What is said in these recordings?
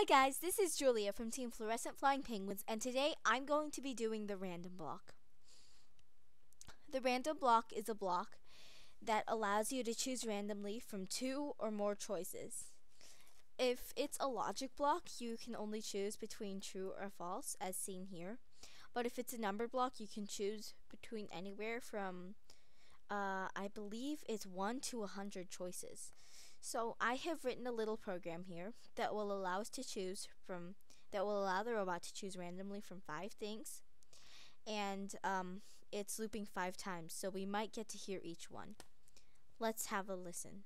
Hi guys, this is Julia from Team Fluorescent Flying Penguins, and today I'm going to be doing the random block. The random block is a block that allows you to choose randomly from two or more choices. If it's a logic block, you can only choose between true or false, as seen here. But if it's a number block, you can choose between anywhere from I believe it's 1 to 100 choices. So I have written a little program here that will allow us to choose from, that will allow the robot to choose randomly from 5 things, and it's looping 5 times, so we might get to hear each one. Let's have a listen.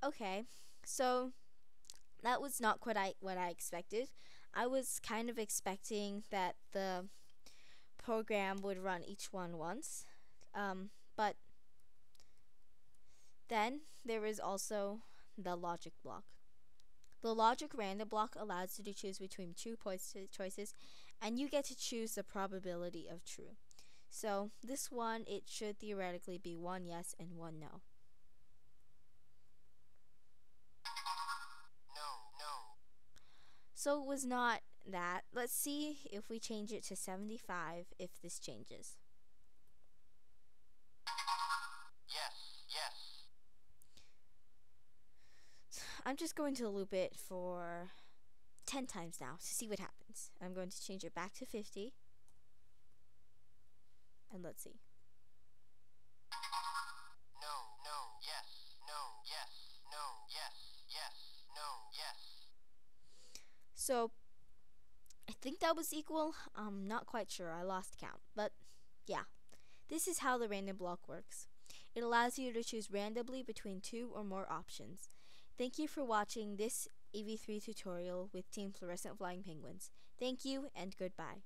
Okay, so that was not quite what I expected. I was kind of expecting that the program would run each one once, but then there is also the logic block. The logic random block allows you to choose between two choices, and you get to choose the probability of true. So this one, it should theoretically be one yes and one no. So it was not that. Let's see if we change it to 75, if this changes. Yes, yes. I'm just going to loop it for 10 times now to see what happens. I'm going to change it back to 50. And let's see. No, no, yes, no, yes, no, yes, yes, no, yes. So, I think that was equal. I'm not quite sure. I lost count. But, yeah. This is how the random block works. It allows you to choose randomly between two or more options. Thank you for watching this EV3 tutorial with Team Fluorescent Flying Penguins. Thank you, and goodbye.